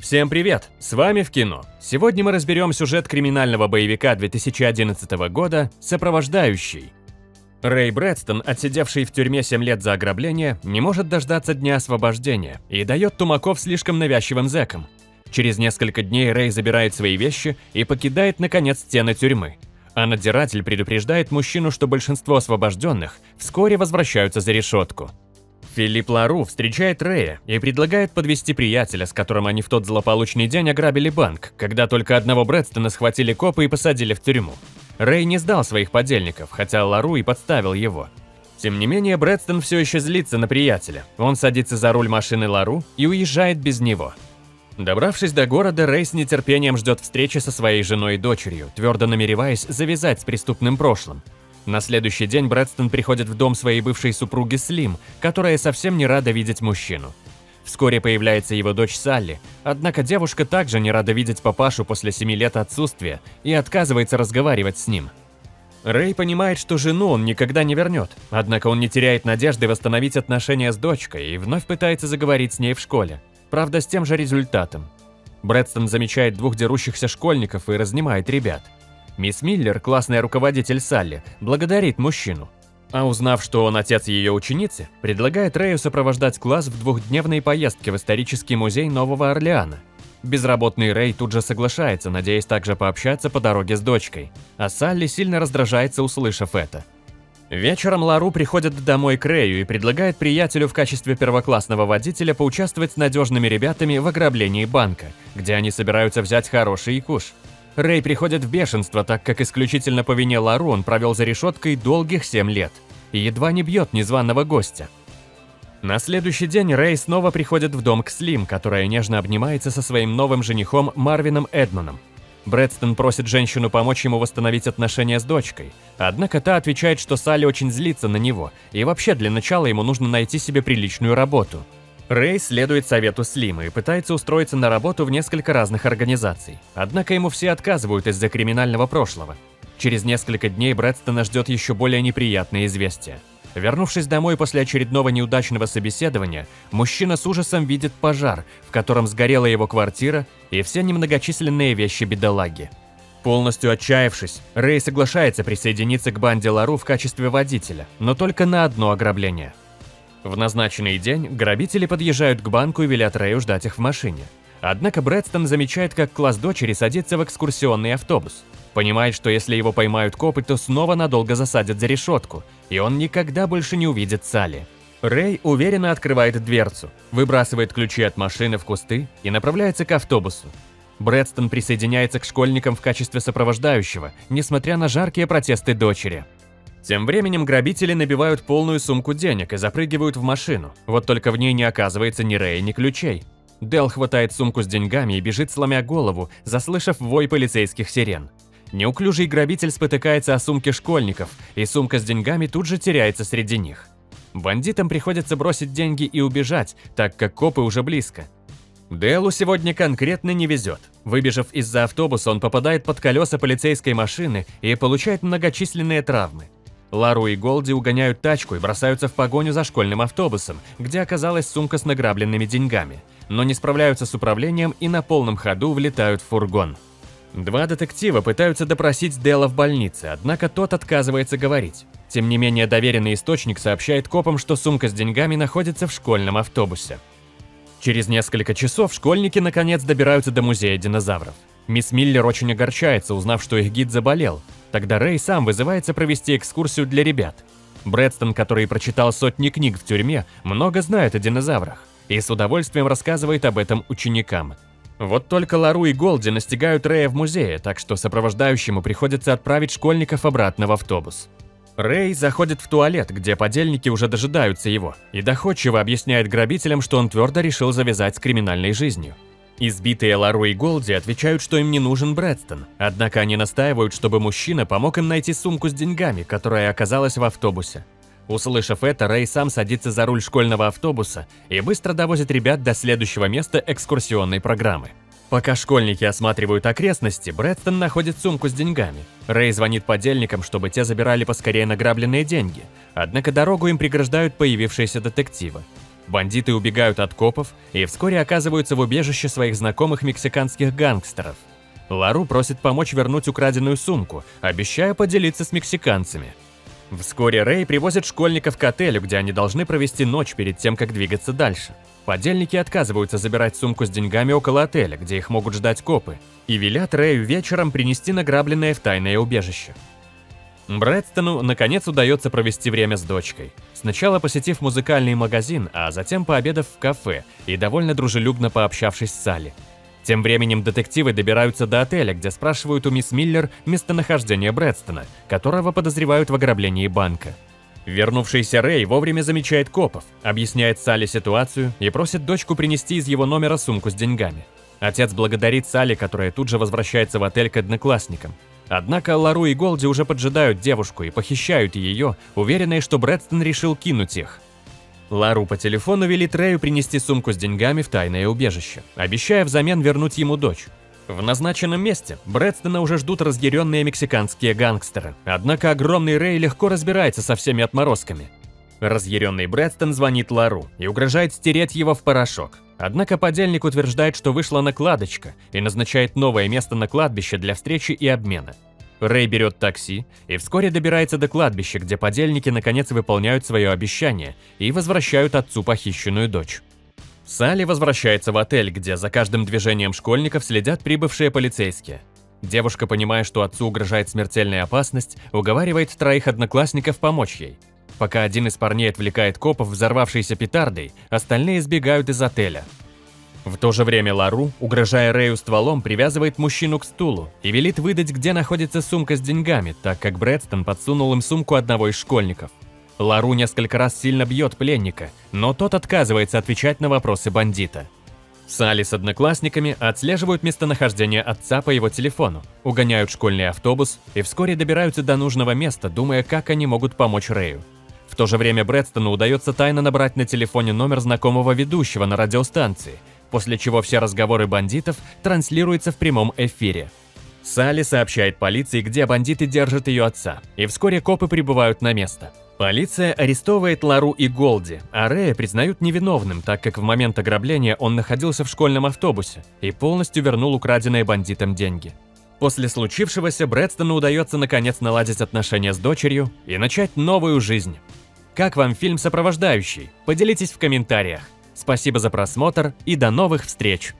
Всем привет! С вами в кино. Сегодня мы разберем сюжет криминального боевика 2011 года «Сопровождающий». Рэй Брэдстон, отсидевший в тюрьме 7 лет за ограбление, не может дождаться дня освобождения и дает тумаков слишком навязчивым зэкам. Через несколько дней Рэй забирает свои вещи и покидает, наконец, стены тюрьмы. А надзиратель предупреждает мужчину, что большинство освобожденных вскоре возвращаются за решетку. Филипп Лару встречает Рэя и предлагает подвести приятеля, с которым они в тот злополучный день ограбили банк, когда только одного Брэдстона схватили копы и посадили в тюрьму. Рэй не сдал своих подельников, хотя Лару и подставил его. Тем не менее, Брэдстон все еще злится на приятеля. Он садится за руль машины Лару и уезжает без него. Добравшись до города, Рэй с нетерпением ждет встречи со своей женой и дочерью, твердо намереваясь завязать с преступным прошлым. На следующий день Брэдстон приходит в дом своей бывшей супруги Слим, которая совсем не рада видеть мужчину. Вскоре появляется его дочь Салли, однако девушка также не рада видеть папашу после 7 лет отсутствия и отказывается разговаривать с ним. Рэй понимает, что жену он никогда не вернет, однако он не теряет надежды восстановить отношения с дочкой и вновь пытается заговорить с ней в школе, правда с тем же результатом. Брэдстон замечает двух дерущихся школьников и разнимает ребят. Мисс Миллер, классная руководитель Салли, благодарит мужчину. А узнав, что он отец ее ученицы, предлагает Рэю сопровождать класс в двухдневной поездке в исторический музей Нового Орлеана. Безработный Рэй тут же соглашается, надеясь также пообщаться по дороге с дочкой, а Салли сильно раздражается, услышав это. Вечером Лару приходит домой к Рэю и предлагает приятелю в качестве первоклассного водителя поучаствовать с надежными ребятами в ограблении банка, где они собираются взять хороший якуш. Рэй приходит в бешенство, так как исключительно по вине Лару он провел за решеткой долгих 7 лет и едва не бьет незваного гостя. На следующий день Рэй снова приходит в дом к Слим, которая нежно обнимается со своим новым женихом Марвином Эдмоном. Брэдстон просит женщину помочь ему восстановить отношения с дочкой, однако та отвечает, что Салли очень злится на него, и вообще для начала ему нужно найти себе приличную работу. Рэй следует совету Слима и пытается устроиться на работу в несколько разных организаций, однако ему все отказывают из-за криминального прошлого. Через несколько дней Брэдстона ждет еще более неприятное известие. Вернувшись домой после очередного неудачного собеседования, мужчина с ужасом видит пожар, в котором сгорела его квартира и все немногочисленные вещи бедолаги. Полностью отчаявшись, Рэй соглашается присоединиться к банде Лару в качестве водителя, но только на одно ограбление. В назначенный день грабители подъезжают к банку и велят Рэю ждать их в машине. Однако Брэдстон замечает, как класс дочери садится в экскурсионный автобус. Понимает, что если его поймают копы, то снова надолго засадят за решетку, и он никогда больше не увидит Салли. Рэй уверенно открывает дверцу, выбрасывает ключи от машины в кусты и направляется к автобусу. Брэдстон присоединяется к школьникам в качестве сопровождающего, несмотря на жаркие протесты дочери. Тем временем грабители набивают полную сумку денег и запрыгивают в машину, вот только в ней не оказывается ни Рэя, ни ключей. Дэл хватает сумку с деньгами и бежит, сломя голову, заслышав вой полицейских сирен. Неуклюжий грабитель спотыкается о сумке школьников, и сумка с деньгами тут же теряется среди них. Бандитам приходится бросить деньги и убежать, так как копы уже близко. Дэлу сегодня конкретно не везет. Выбежав из-за автобуса, он попадает под колеса полицейской машины и получает многочисленные травмы. Лару и Голди угоняют тачку и бросаются в погоню за школьным автобусом, где оказалась сумка с награбленными деньгами, но не справляются с управлением и на полном ходу влетают в фургон. Два детектива пытаются допросить Дэла в больнице, однако тот отказывается говорить. Тем не менее, доверенный источник сообщает копам, что сумка с деньгами находится в школьном автобусе. Через несколько часов школьники наконец добираются до музея динозавров. Мисс Миллер очень огорчается, узнав, что их гид заболел. Тогда Рэй сам вызывается провести экскурсию для ребят. Брэдстон, который прочитал сотни книг в тюрьме, много знает о динозаврах и с удовольствием рассказывает об этом ученикам. Вот только Лару и Голди настигают Рэя в музее, так что сопровождающему приходится отправить школьников обратно в автобус. Рэй заходит в туалет, где подельники уже дожидаются его, и доходчиво объясняет грабителям, что он твердо решил завязать с криминальной жизнью. Избитые Лару и Голди отвечают, что им не нужен Брэдстон, однако они настаивают, чтобы мужчина помог им найти сумку с деньгами, которая оказалась в автобусе. Услышав это, Рэй сам садится за руль школьного автобуса и быстро довозит ребят до следующего места экскурсионной программы. Пока школьники осматривают окрестности, Брэдстон находит сумку с деньгами. Рэй звонит подельникам, чтобы те забирали поскорее награбленные деньги, однако дорогу им преграждают появившиеся детективы. Бандиты убегают от копов и вскоре оказываются в убежище своих знакомых мексиканских гангстеров. Лару просит помочь вернуть украденную сумку, обещая поделиться с мексиканцами. Вскоре Рэй привозит школьников к отелю, где они должны провести ночь перед тем, как двигаться дальше. Подельники отказываются забирать сумку с деньгами около отеля, где их могут ждать копы, и велят Рэю вечером принести награбленное в тайное убежище. Брэдстону, наконец, удается провести время с дочкой, сначала посетив музыкальный магазин, а затем пообедав в кафе и довольно дружелюбно пообщавшись с Салли. Тем временем детективы добираются до отеля, где спрашивают у мисс Миллер местонахождение Брэдстона, которого подозревают в ограблении банка. Вернувшийся Рэй вовремя замечает копов, объясняет Салли ситуацию и просит дочку принести из его номера сумку с деньгами. Отец благодарит Салли, которая тут же возвращается в отель к одноклассникам. Однако Лару и Голди уже поджидают девушку и похищают ее, уверенные, что Брэдстон решил кинуть их. Лару по телефону велит Рэю принести сумку с деньгами в тайное убежище, обещая взамен вернуть ему дочь. В назначенном месте Брэдстона уже ждут разъяренные мексиканские гангстеры, однако огромный Рэй легко разбирается со всеми отморозками. Разъяренный Брэдстон звонит Лару и угрожает стереть его в порошок. Однако подельник утверждает, что вышла накладочка, и назначает новое место на кладбище для встречи и обмена. Рэй берет такси и вскоре добирается до кладбища, где подельники наконец выполняют свое обещание и возвращают отцу похищенную дочь. Салли возвращается в отель, где за каждым движением школьников следят прибывшие полицейские. Девушка, понимая, что отцу угрожает смертельная опасность, уговаривает троих одноклассников помочь ей. Пока один из парней отвлекает копов взорвавшейся петардой, остальные сбегают из отеля. В то же время Лару, угрожая Рэю стволом, привязывает мужчину к стулу и велит выдать, где находится сумка с деньгами, так как Брэдстон подсунул им сумку одного из школьников. Лару несколько раз сильно бьет пленника, но тот отказывается отвечать на вопросы бандита. Салли с одноклассниками отслеживают местонахождение отца по его телефону, угоняют школьный автобус и вскоре добираются до нужного места, думая, как они могут помочь Рэю. В то же время Брэдстону удается тайно набрать на телефоне номер знакомого ведущего на радиостанции, после чего все разговоры бандитов транслируются в прямом эфире. Салли сообщает полиции, где бандиты держат ее отца, и вскоре копы прибывают на место. Полиция арестовывает Лару и Голди, а Рэя признают невиновным, так как в момент ограбления он находился в школьном автобусе и полностью вернул украденные бандитам деньги. После случившегося Брэдстону удается наконец наладить отношения с дочерью и начать новую жизнь. Как вам фильм «Сопровождающий»? Поделитесь в комментариях. Спасибо за просмотр и до новых встреч!